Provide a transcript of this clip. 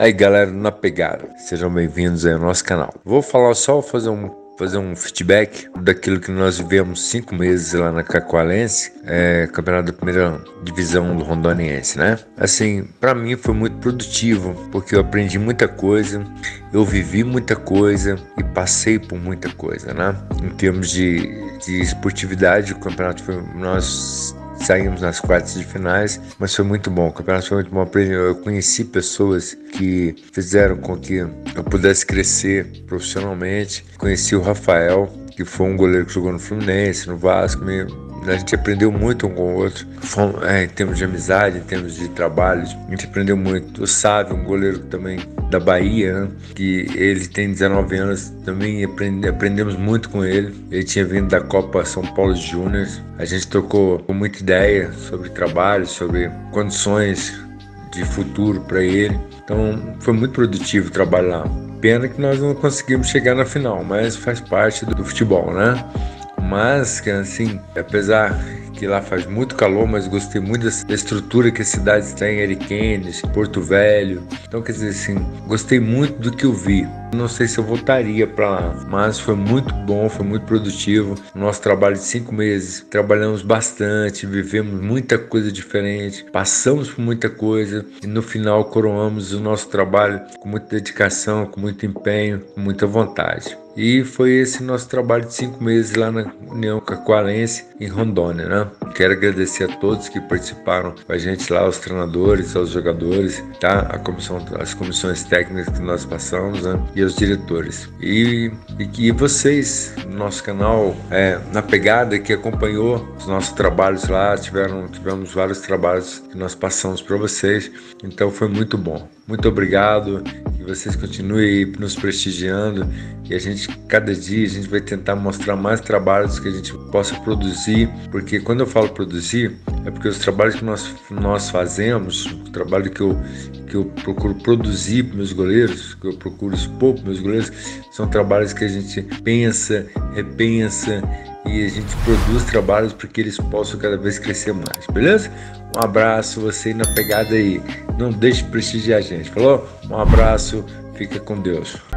Aí galera, Na Pegada, sejam bem-vindos aí ao nosso canal. Vou falar só, fazer um feedback daquilo que nós vivemos 5 meses lá na Cacoalense, campeonato da primeira divisão do Rondoniense, né? Assim, para mim foi muito produtivo, porque eu aprendi muita coisa, eu vivi muita coisa e passei por muita coisa, né? Em termos de esportividade, o campeonato foi... Nós saímos nas quartas de finais, mas foi muito bom, o campeonato foi muito bom. Eu conheci pessoas que fizeram com que eu pudesse crescer profissionalmente. Conheci o Rafael, que foi um goleiro que jogou no Fluminense, no Vasco. A gente aprendeu muito um com o outro, em termos de amizade, em termos de trabalho, a gente aprendeu muito. O Sávio, um goleiro também da Bahia, né? Que ele tem 19 anos, também aprendemos muito com ele. Ele tinha vindo da Copa São Paulo Júnior, a gente trocou muita ideia sobre trabalho, sobre condições de futuro para ele. Então foi muito produtivo o trabalho lá. Pena que nós não conseguimos chegar na final, mas faz parte do futebol, né? Mas, assim, apesar que lá faz muito calor, mas gostei muito da estrutura que a cidade tem, Ariquenes, Porto Velho. Então, quer dizer, assim, gostei muito do que eu vi. Não sei se eu voltaria para lá, mas foi muito bom, foi muito produtivo. Nosso trabalho de 5 meses, trabalhamos bastante, vivemos muita coisa diferente, passamos por muita coisa e no final coroamos o nosso trabalho com muita dedicação, com muito empenho, com muita vontade. E foi esse nosso trabalho de 5 meses lá na União Cacoalense, em Rondônia, né? Quero agradecer a todos que participaram com a gente lá, aos treinadores, aos jogadores, tá? As comissões técnicas que nós passamos, né? E aos diretores. E vocês, nosso canal Na Pegada, que acompanhou os nossos trabalhos lá, tivemos vários trabalhos que nós passamos para vocês, então foi muito bom. Muito obrigado, que vocês continuem nos prestigiando e a gente, cada dia, a gente vai tentar mostrar mais trabalhos que a gente possa produzir, porque quando eu falo produzir, é porque os trabalhos que nós fazemos, o trabalho que eu procuro produzir para meus goleiros, que eu procuro expor para meus goleiros, são trabalhos que a gente pensa, repensa e a gente produz trabalhos para que eles possam cada vez crescer mais, beleza? Um abraço, você Na Pegada aí, não deixe de prestigiar a gente, falou? Um abraço, fica com Deus.